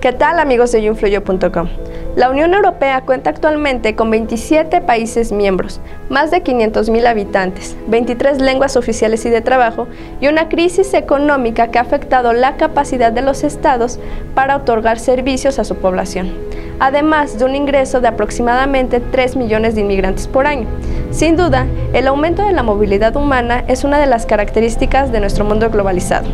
¿Qué tal, amigos de yoinfluyo.com? La Unión Europea cuenta actualmente con 27 países miembros, más de 500.000 habitantes, 23 lenguas oficiales y de trabajo, y una crisis económica que ha afectado la capacidad de los estados para otorgar servicios a su población, además de un ingreso de aproximadamente 3 millones de inmigrantes por año. Sin duda, el aumento de la movilidad humana es una de las características de nuestro mundo globalizado,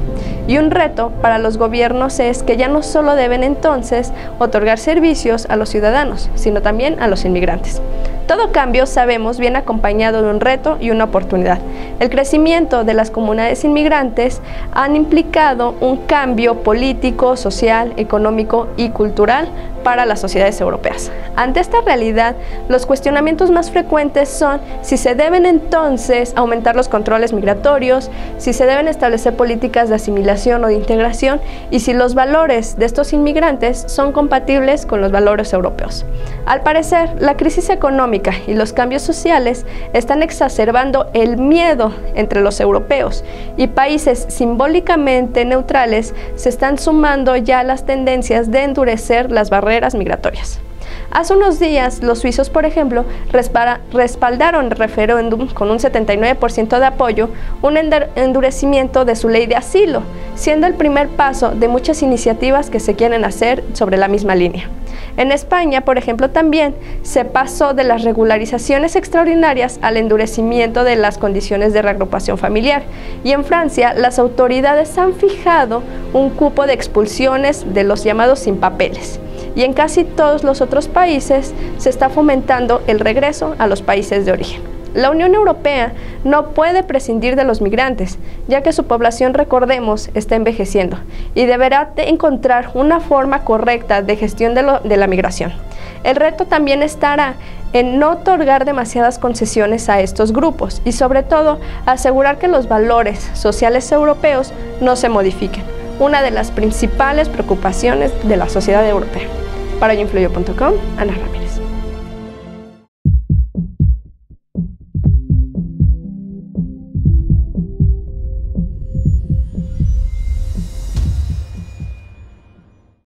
y un reto para los gobiernos es que ya no solo deben entonces otorgar servicios a los ciudadanos, sino también a los inmigrantes. Todo cambio, sabemos, viene acompañado de un reto y una oportunidad. El crecimiento de las comunidades inmigrantes han implicado un cambio político, social, económico y cultural para las sociedades europeas. Ante esta realidad, los cuestionamientos más frecuentes son si se deben entonces aumentar los controles migratorios, si se deben establecer políticas de asimilación o de integración y si los valores de estos inmigrantes son compatibles con los valores europeos. Al parecer, la crisis económica y los cambios sociales están exacerbando el miedo entre los europeos, y países simbólicamente neutrales se están sumando ya a las tendencias de endurecer las barreras migratorias. Hace unos días, los suizos, por ejemplo, respaldaron el referéndum con un 79% de apoyo, un endurecimiento de su ley de asilo, siendo el primer paso de muchas iniciativas que se quieren hacer sobre la misma línea. En España, por ejemplo, también se pasó de las regularizaciones extraordinarias al endurecimiento de las condiciones de reagrupación familiar, y en Francia las autoridades han fijado un cupo de expulsiones de los llamados sin papeles. Y en casi todos los otros países se está fomentando el regreso a los países de origen. La Unión Europea no puede prescindir de los migrantes, ya que su población, recordemos, está envejeciendo y deberá encontrar una forma correcta de gestión de la migración. El reto también estará en no otorgar demasiadas concesiones a estos grupos y, sobre todo, asegurar que los valores sociales europeos no se modifiquen, una de las principales preocupaciones de la sociedad europea. Para yoinfluyo.com, Ana Ramírez.